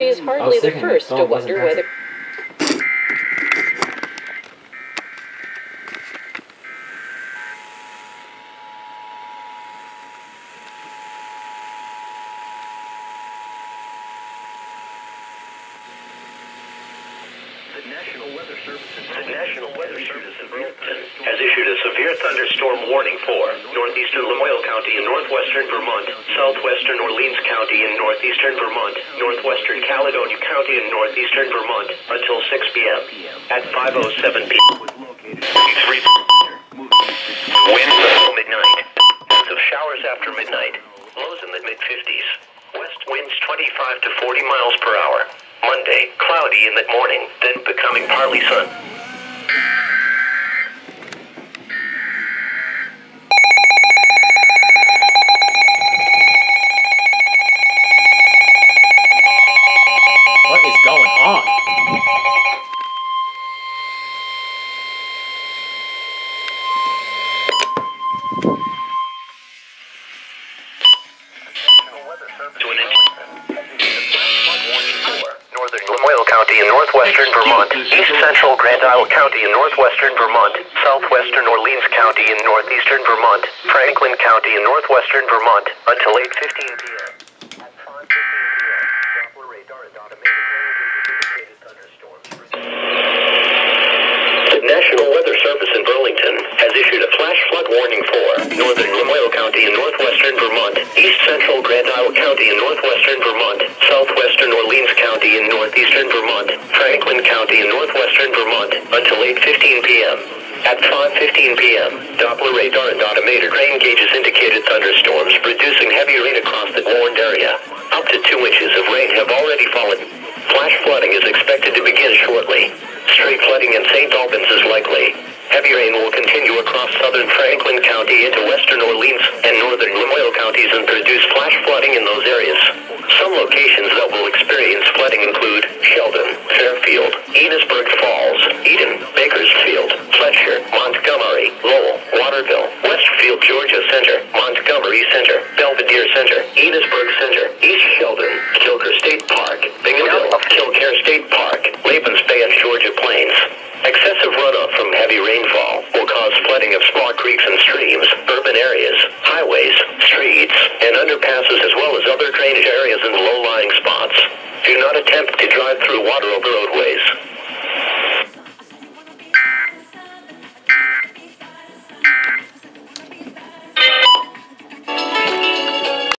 She is hardly the first to wonder whether... The National Weather Service has issued a severe thunderstorm warning for northeastern Lamoille County and northwestern Vermont, southwestern Orleans County and northeastern Vermont, northwestern Caledonia County and northeastern Vermont until 6 p.m. At 5:07 p.m. Winds until midnight. Lots of showers after midnight. Lows in the mid-50s. West winds 25 to 40 miles per hour. Monday, cloudy in the morning, then becoming partly sun. What is going on? In northwestern Vermont, east central Grand Isle County in northwestern Vermont, southwestern Orleans County in northeastern Vermont, Franklin County in northwestern Vermont until 8:15 p.m. At 5:15 p.m., Doppler radar and automated images indicated thunderstorms. The National Weather Service in Burlington has issued a flash flood warning for northern Lamoille County in northwestern Vermont, east central Grand Isle County in northwestern Vermont, southwestern Orleans County in northeastern Vermont, Franklin County in northwestern Vermont until 8:15 p.m. At 5:15 p.m., Doppler radar and automated rain gauges indicated thunderstorms producing heavy rain across the warned area. Up to 2 inches of rain have already fallen. Flash flooding is expected to begin shortly. Street flooding in St. Albans is likely. Heavy rain will continue across southern Franklin County into western Orleans and northern Lamoille counties and produce flash flooding in those areas. Some locations that will experience flooding include Sheldon, Fairfield, Enosburg Falls, Eden, Bakersfield, Fletcher, Montgomery, Lowell, Waterville, Westfield, Georgia Center, Montgomery Center, Belvedere Center, Enosburg Center, East Sheldon, Kilcare State Park, Binghamville, Kilcare State Park, Labans Bay and Georgia Plains. Excessive runoff from heavy rainfall will cause flooding of small creeks and streams, urban areas, highways, streets, and underpasses as well as other drainage areas in low-lying spots. Do not attempt to drive through water over roadways.